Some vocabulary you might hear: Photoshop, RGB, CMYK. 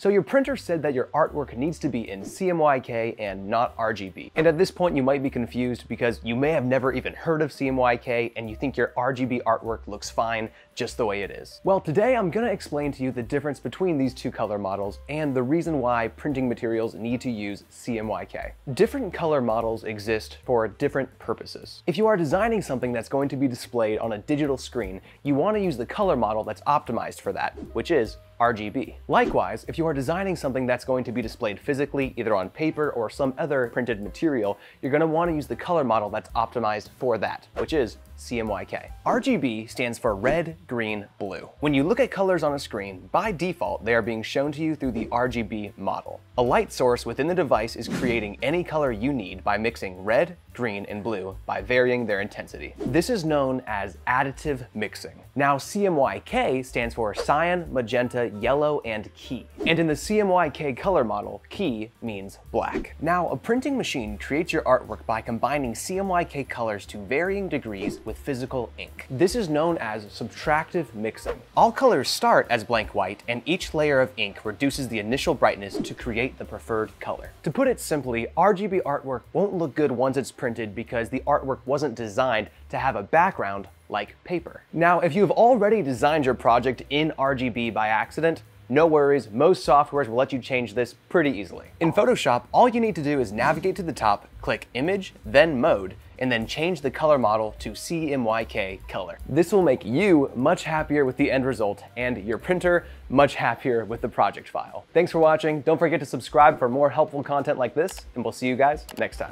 So your printer said that your artwork needs to be in CMYK and not RGB. And at this point you might be confused because you may have never even heard of CMYK and you think your RGB artwork looks fine just the way it is. Well, today I'm gonna explain to you the difference between these two color models and the reason why printing materials need to use CMYK. Different color models exist for different purposes. If you are designing something that's going to be displayed on a digital screen, you wanna use the color model that's optimized for that, which is RGB. Likewise, if you are designing something that's going to be displayed physically, either on paper or some other printed material, you're going to want to use the color model that's optimized for that, which is CMYK. RGB stands for red, green, blue. When you look at colors on a screen, by default, they are being shown to you through the RGB model. A light source within the device is creating any color you need by mixing red, green, and blue by varying their intensity. This is known as additive mixing. Now, CMYK stands for cyan, magenta, yellow, and key. And in the CMYK color model, key means black. Now, a printing machine creates your artwork by combining CMYK colors to varying degrees with physical ink. This is known as subtractive mixing. All colors start as blank white, and each layer of ink reduces the initial brightness to create the preferred color. To put it simply, RGB artwork won't look good once it's printed because the artwork wasn't designed to have a background like paper. Now, if you've already designed your project in RGB by accident, no worries, most softwares will let you change this pretty easily. In Photoshop, all you need to do is navigate to the top, click Image, then Mode, and then change the color model to CMYK color. This will make you much happier with the end result and your printer much happier with the project file. Thanks for watching. Don't forget to subscribe for more helpful content like this, and we'll see you guys next time.